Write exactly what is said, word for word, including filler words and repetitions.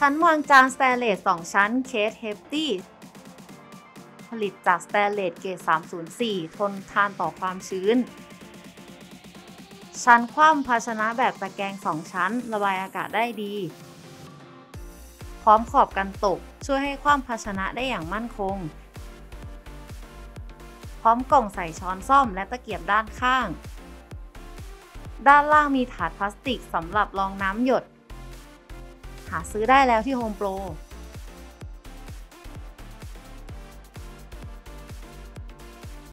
ชั้นวางจานสแตนเลสสองชั้นเคสเฮฟตี้ผลิตจากสแตนเลสเกรดสามศูนย์สี่ทนทานต่อความชื้นชั้นคว่ำภาชนะแบบตะแกรงสองชั้นระบายอากาศได้ดีพร้อมขอบกันตกช่วยให้คว่ำภาชนะได้อย่างมั่นคงพร้อมกล่องใส่ช้อนส้อมและตะเกียบด้านข้างด้านล่างมีถาดพลาสติกสำหรับรองน้ำหยดหาซื้อได้แล้วที่โฮมโปร